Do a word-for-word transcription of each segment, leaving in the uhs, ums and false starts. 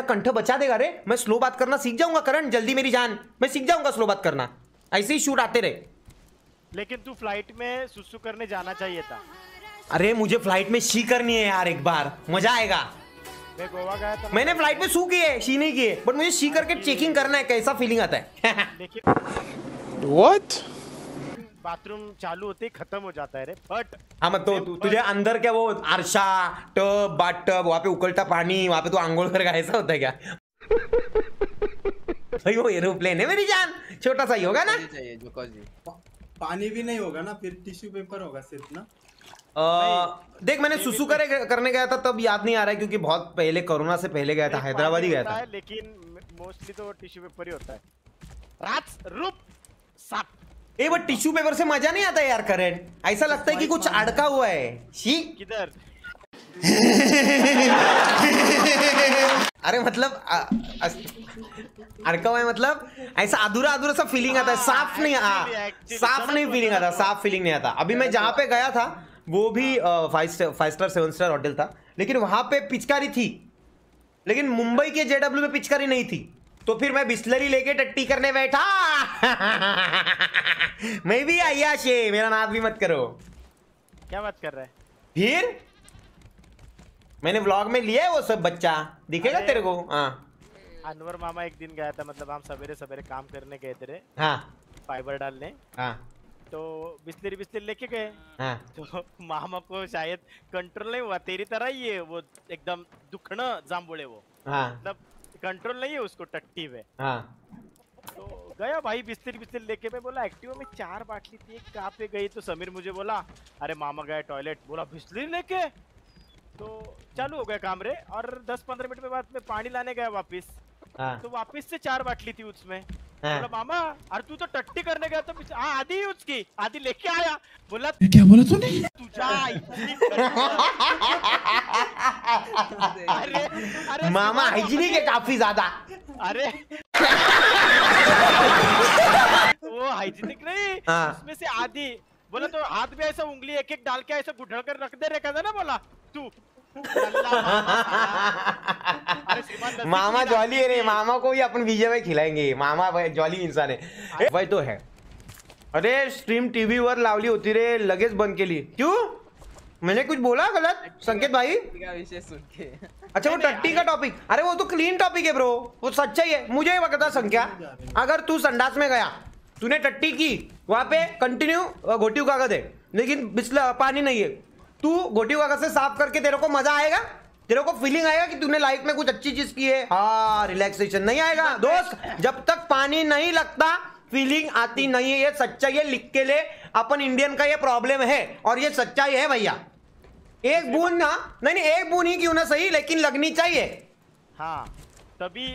तेरा कंठ बचा देगा रे। मैं स्लो बात करना सीख जाऊंगा करण, जल्दी मेरी जान, मैं सीख जाऊंगा स्लो बात करना। ऐसे ही शूट आते रहे। लेकिन तू फ्लाइट में सुसु करने जाना चाहिए था। अरे मुझे फ्लाइट में शी करनी है यार, एक बार मजा आएगा। मैं गोवा गया था, मैंने फ्लाइट में सू की है, शी नहीं की है, बट मुझे शी करके चेकिंग करना है कैसा फीलिंग आता है। What? बाथरूम चालू होते ही खत्म हो जाता है रे। बट हाँ मत तो तुझे अंदर क्या वो आरशा टब बाथ टब वहाँ पे उकलता पानी, वहाँ पे तो आंगोल कर ऐसा होता है क्या? भाई वो एरोप्लेन है मेरी जान, छोटा सा ही होगा ना, पानी भी नहीं होगा ना, फिर टिश्यू पेपर होगा सिर्फ ना। आ, देख मैंने सुसु करे करने गया था तब याद नहीं आ रहा है क्योंकि बहुत पहले कोरोना से पहले गया था, हैदराबाद ही गया था। लेकिन मोस्टली तो टिश्यू पेपर ही होता है। रात रूप साफ ए बट टिश्यू पेपर से मजा नहीं आता यार करण, ऐसा लगता है कि कुछ अड़का हुआ है। शी किधर? अरे मतलब अड़का हुआ है, मतलब ऐसा अधूरा अधूरा सा फीलिंग आता है, साफ नहीं आता, साफ नहीं फीलिंग आता, साफ फीलिंग नहीं आता। अभी मैं जहाँ पे गया था वो भी five five star seven star hotel था, लेकिन वहाँ पे पिचकारी थी, लेकिन मुंबई के जेडब्ल्यू में पिचकारी नहीं थी, तो फिर मैं बिस्लरी लेके टट्टी करने बैठा। मैं भी अय्याश है, मेरा नाम भी मत करो। क्या बात कर रहा है? फिर मैंने व्लॉग में लिया है वो सब बच्चा दिखेगा तेरे को। अनवर मामा एक दिन गया था, मतलब हम सवेरे सवेरे काम करने गए थे रे, हाँ फाइबर डालने, हाँ तो बिस्लरी बिस्लरी लेके गए, हाँ तो मामा को शायद कंट्रोल नहीं हुआ, तेरी तरह ही है वो एकदम दुखना जाम्बुड़े वो, हाँ मतलब कंट्रोल नहीं है उसको टट्टी में, हाँ तो गया भाई बिस्तर बिस्तर लेके। मैं बोला एक्टिवा में चार बाटली थी, एक कहाँ पे गई? तो समीर मुझे बोला अरे मामा गया टॉयलेट, बोला बिस्लरी लेके, तो चालू हो गया काम रे। और दस पंद्रह मिनट में बाद में पानी लाने गया वापस, तो वापस से चार बाटली थी उसमें, बोला मामा अरे तू तो टट्टी करने गया तो हाँ आधी उसकी आधी लेके आया। बोला क्या बोला तूने? अरे अरे मामा हाइजीनिक है काफी ज्यादा। अरे वो हाइजीनिक नहीं, उसमें से आधी। बोला तो हाथ में ऐसा उंगली एक एक डाल के ऐसा गुठड़ कर रख दे रे कहता ना, बोला तू मामा, मामा जॉली है रे, मामा को भी अपन विजय भाई खिलाएंगे, मामा भाई जॉली इंसान है भाई तो है। अरे स्ट्रीम टीवी वर लावली होती रे, लगेच बंद केली क्यों? मैंने कुछ बोला गलत संकेत भाई? विषय सुन के अच्छा वो टट्टी का टॉपिक, अरे वो तो क्लीन टॉपिक है ब्रो, वो सच्चाई है। मुझे बता संख्या, अगर तू संडास में गया तूने टट्टी की, वहाँ पे कंटिन्यू घोटी कागज है लेकिन बिस्लरी पानी नहीं है, तू घोटी कागज से साफ करके तेरे को मजा आएगा, तेरे को फीलिंग आएगा कि तूने लाइफ में कुछ अच्छी चीज की है। हाँ रिलैक्सेशन नहीं आएगा दोस्त, जब तक पानी नहीं लगता फीलिंग आती नहीं है। ये सच्चाई है, लिख के ले, अपन इंडियन का ये प्रॉब्लम है और ये सच्चाई है भैया। एक बूंद ना नहीं नहीं एक बूंद ही क्यों ना सही लेकिन लगनी चाहिए, हाँ तभी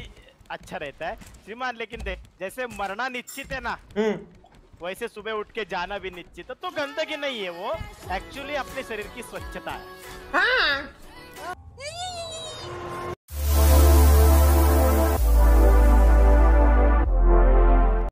अच्छा रहता है श्रीमान। लेकिन देख जैसे मरना निश्चित है ना, वैसे सुबह उठ के जाना भी निश्चित है, तो गंदगी नहीं है वो, एक्चुअली अपने शरीर की स्वच्छता है। हाँ।